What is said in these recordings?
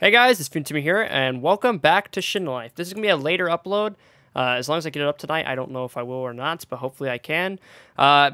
Hey guys, it's FuzionTimmy here, and welcome back to Shin Life. This is going to be a later upload. As long as I get it up tonight, I don't know if I will or not, but hopefully I can.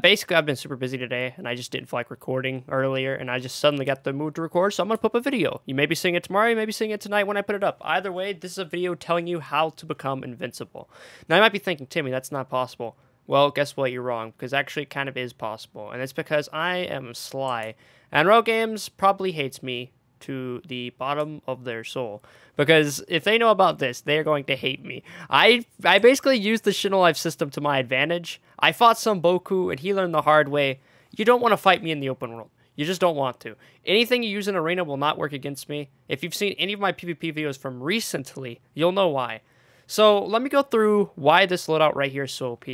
Basically, I've been super busy today, and I just didn't feel like recording earlier, and I just suddenly got the mood to record, so I'm going to put up a video. You may be seeing it tomorrow, you may be seeing it tonight when I put it up. Either way, this is a video telling you how to become invincible. Now, you might be thinking, Timmy, that's not possible. Well, guess what? You're wrong, because actually it kind of is possible, and it's because I am sly, and Rogue Games probably hates me to the bottom of their soul, because if they know about this, they're going to hate me. I basically used the Shindo Life system to my advantage. I fought some Boku, and he learned the hard way. You don't want to fight me in the open world. You just don't want to. Anything you use in arena will not work against me. If you've seen any of my PvP videos from recently, you'll know why. So let me go through why this loadout right here is so OP.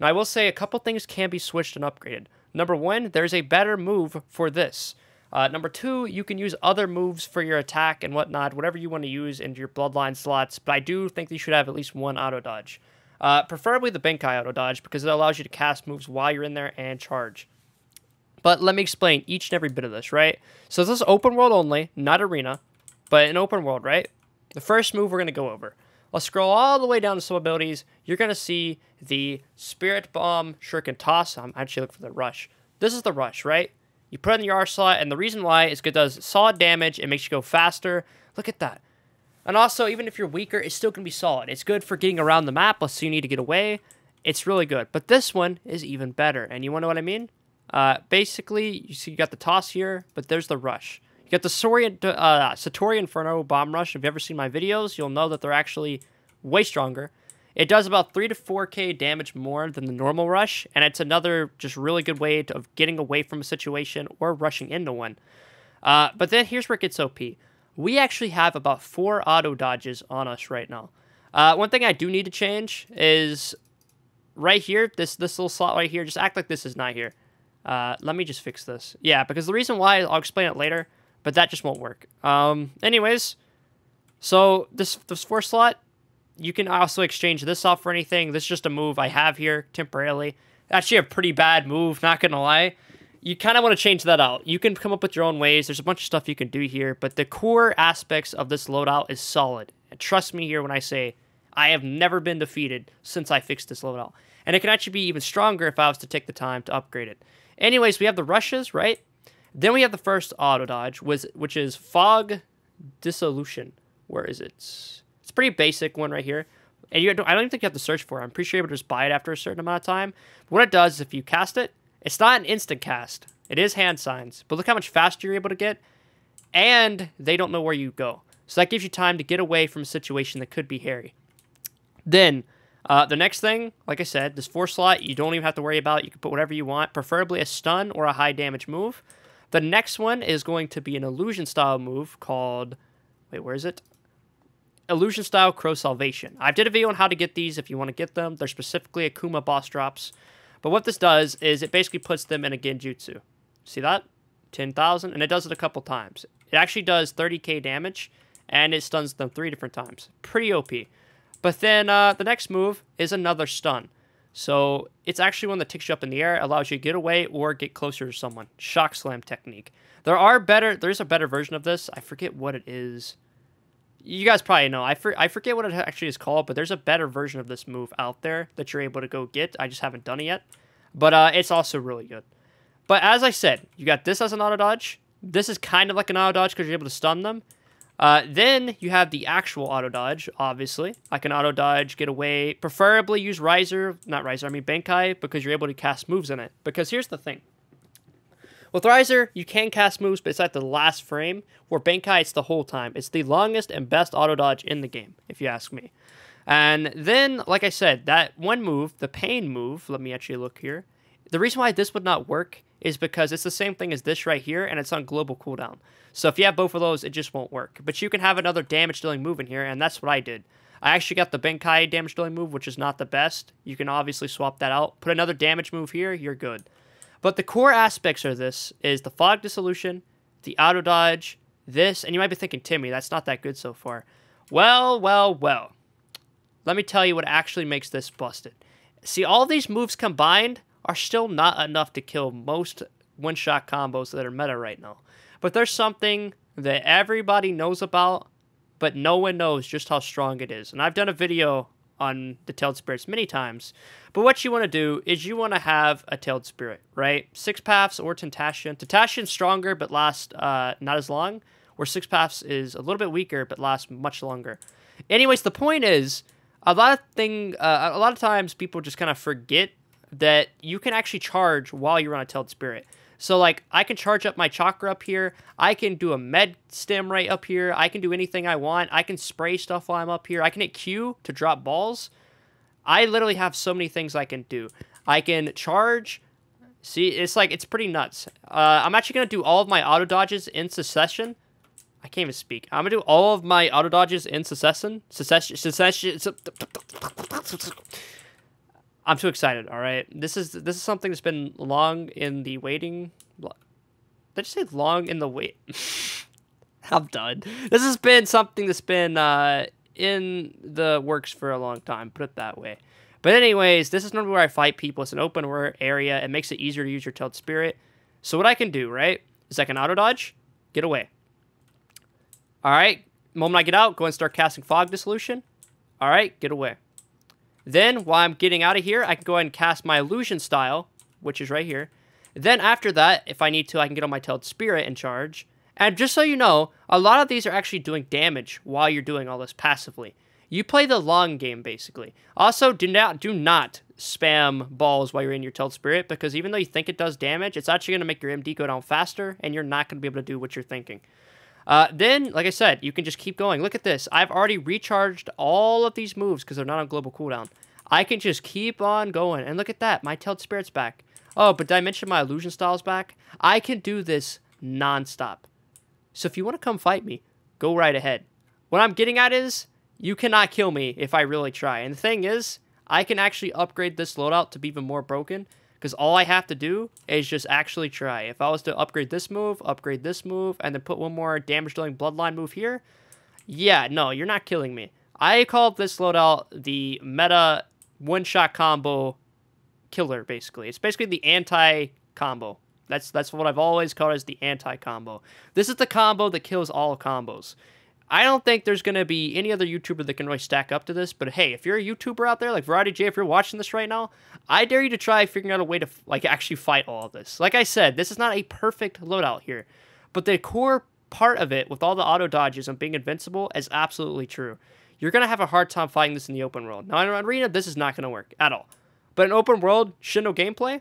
Now I will say a couple things can be switched and upgraded. Number one, there's a better move for this. Number two, you can use other moves for your attack and whatnot, whatever you want to use in your bloodline slots, but I do think you should have at least one auto-dodge. Preferably the Bankai auto-dodge, because it allows you to cast moves while you're in there and charge. But let me explain each and every bit of this, right? So this is open world only, not arena, but an open world, right? The first move we're going to go over. I'll scroll all the way down to some abilities. You're going to see the Spirit Bomb Shuriken Toss. I'm actually looking for the Rush. This is the Rush, right? You put it in your R slot, and the reason why is because it does solid damage. It makes you go faster. Look at that. And also, even if you're weaker, it's still going to be solid. It's good for getting around the map, unless you need to get away. It's really good. But this one is even better, and you want to know what I mean? Basically, you see you got the toss here, but there's the rush. You got the Satori Inferno Bomb Rush. If you've ever seen my videos, you'll know that they're actually way stronger. It does about 3 to 4k damage more than the normal rush, and it's another just really good way of getting away from a situation or rushing into one. But then here's where it gets OP. We actually have about 4 auto dodges on us right now. One thing I do need to change is right here, this little slot right here, just act like this is not here. Let me just fix this. Yeah, because the reason why, I'll explain it later, but that just won't work. Anyways, so this 4 slot, you can also exchange this off for anything. This is just a move I have here temporarily. Actually a pretty bad move, not going to lie. You kind of want to change that out. You can come up with your own ways. There's a bunch of stuff you can do here, but the core aspects of this loadout is solid. And trust me here when I say I have never been defeated since I fixed this loadout. And it can actually be even stronger if I was to take the time to upgrade it. Anyways, we have the rushes, right? Then we have the first auto dodge, which is Fog Dissolution. Where is it? It's a pretty basic one right here. And I don't even think you have to search for it. I'm pretty sure you're able to just buy it after a certain amount of time. But what it does is if you cast it, it's not an instant cast. It is hand signs. But look how much faster you're able to get. And they don't know where you go. So that gives you time to get away from a situation that could be hairy. Then, the next thing, like I said, this 4 slot, you don't even have to worry about. You can put whatever you want, preferably a stun or a high damage move. The next one is going to be an illusion-style move called... Wait, where is it? Illusion-style Crow Salvation. I did a video on how to get these if you want to get them. They're specifically Akuma boss drops. But what this does is it basically puts them in a Genjutsu. See that? 10,000. And it does it a couple times. It actually does 30k damage, and it stuns them 3 different times. Pretty OP. But then the next move is another stun. So it's actually one that takes you up in the air, allows you to get away or get closer to someone. Shock Slam technique. There's a better version of this. I forget what it is. You guys probably know. I forget what it actually is called, but there's a better version of this move out there that you're able to go get. I just haven't done it yet. But it's also really good. But as I said, you got this as an auto-dodge. This is kind of like an auto-dodge because you're able to stun them. Then you have the actual auto-dodge, obviously. I can auto-dodge, get away. Preferably use Bankai, because you're able to cast moves in it. Because here's the thing. With Riser, you can cast moves, but it's at the last frame, where Bankai, it's the whole time. It's the longest and best auto-dodge in the game, if you ask me. And then, like I said, that one move, the pain move, let me actually look here. The reason why this would not work is because it's the same thing as this right here, and it's on global cooldown. So if you have both of those, it just won't work. But you can have another damage-dealing move in here, and that's what I did. I actually got the Bankai damage-dealing move, which is not the best. You can obviously swap that out. Put another damage move here, you're good. But the core aspects of this is the Fog Dissolution, the Auto Dodge, this, and you might be thinking, Timmy, that's not that good so far. Well, well, well. Let me tell you what actually makes this busted. See, all these moves combined are still not enough to kill most one-shot combos that are meta right now. But there's something that everybody knows about but no one knows just how strong it is. And I've done a video on the Tailed Spirits many times, but what you want to do is you want to have a Tailed Spirit, right? Six Paths or Tentacion. Tentacion's stronger, but lasts not as long, where Six Paths is a little bit weaker, but lasts much longer. Anyways, the point is, a lot of times people just kind of forget that you can actually charge while you're on a Tailed Spirit. So, like, I can charge up my chakra up here. I can do a med stem right up here. I can do anything I want. I can spray stuff while I'm up here. I can hit Q to drop balls. I literally have so many things I can do. I can charge. See, it's like, it's pretty nuts. I'm actually going to do all of my auto dodges in succession. I can't even speak. I'm going to do all of my auto dodges in succession. I'm too excited, all right? This is something that's been long in the waiting. Did I just say long in the wait? I'm done. This has been something that's been in the works for a long time, put it that way. But anyways, this is normally where I fight people. It's an open area. It makes it easier to use your Tailed Spirit. So what I can do, right, is I can auto-dodge, get away. All right, the moment I get out, go and start casting Fog Dissolution. All right, get away. Then, while I'm getting out of here, I can go ahead and cast my Illusion Style, which is right here. Then, after that, if I need to, I can get on my Tailed Spirit and charge. And just so you know, a lot of these are actually doing damage while you're doing all this passively. You play the long game, basically. Also, do not spam balls while you're in your Tailed Spirit, because even though you think it does damage, it's actually going to make your MD go down faster, and you're not going to be able to do what you're thinking. Then, like I said, you can just keep going. Look at this. I've already recharged all of these moves because they're not on global cooldown. I can just keep on going. And look at that. My Tailed Spirit's back. Oh, but did I mention my Illusion Style's back? I can do this nonstop. So if you want to come fight me, go right ahead. What I'm getting at is you cannot kill me if I really try. And the thing is, I can actually upgrade this loadout to be even more broken, because all I have to do is just actually try. If I was to upgrade this move, and then put one more damage-dealing bloodline move here, yeah, no, you're not killing me. I call this loadout the meta one-shot combo killer, basically. It's basically the anti-combo. That's what I've always called as the anti-combo. This is the combo that kills all combos. I don't think there's going to be any other YouTuber that can really stack up to this, but hey, if you're a YouTuber out there, like Variety J, if you're watching this right now, I dare you to try figuring out a way to, like, actually fight all of this. Like I said, this is not a perfect loadout here, but the core part of it, with all the auto dodges and being invincible, is absolutely true. You're going to have a hard time fighting this in the open world. Now, in an arena, this is not going to work at all, but in open world Shindo gameplay,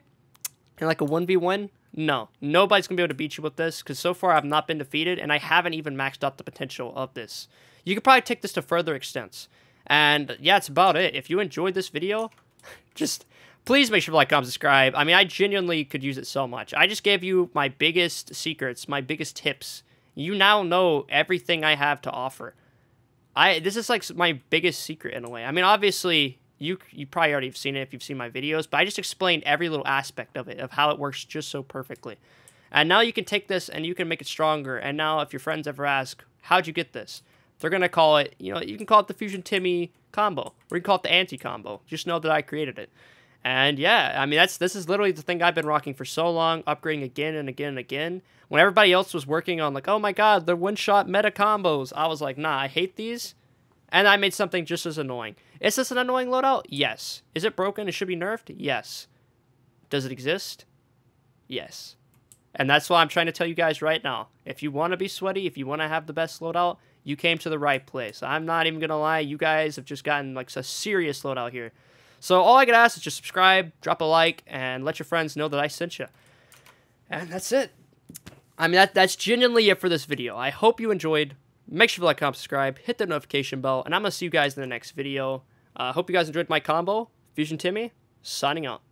and like a 1v1, no, nobody's going to be able to beat you with this, because so far I've not been defeated, and I haven't even maxed out the potential of this. You could probably take this to further extents. And yeah, that's about it. If you enjoyed this video, just please make sure to like, comment, subscribe. I mean, I genuinely could use it so much. I just gave you my biggest secrets, my biggest tips. You now know everything I have to offer. This is like my biggest secret in a way. I mean, obviously, you probably already have seen it if you've seen my videos, but I just explained every little aspect of it, of how it works just so perfectly. And now you can take this and you can make it stronger. And now if your friends ever ask, how'd you get this? They're going to call it, you know, you can call it the FuzionTimmy combo, or you can call it the anti-combo. Just know that I created it. And yeah, I mean, this is literally the thing I've been rocking for so long, upgrading again and again and again. When everybody else was working on, like, oh my God, they're one-shot meta combos, I was like, nah, I hate these. And I made something just as annoying. Is this an annoying loadout? Yes. Is it broken? It should be nerfed? Yes. Does it exist? Yes. And that's why I'm trying to tell you guys right now. If you want to be sweaty, if you want to have the best loadout, you came to the right place. I'm not even going to lie. You guys have just gotten like a serious loadout here. So all I can ask is just subscribe, drop a like, and let your friends know that I sent you. And that's it. I mean, that's genuinely it for this video. I hope you enjoyed. Make sure to like, comment, subscribe, hit the notification bell, and I'm going to see you guys in the next video. Hope you guys enjoyed my combo. FuzionTimmy, signing out.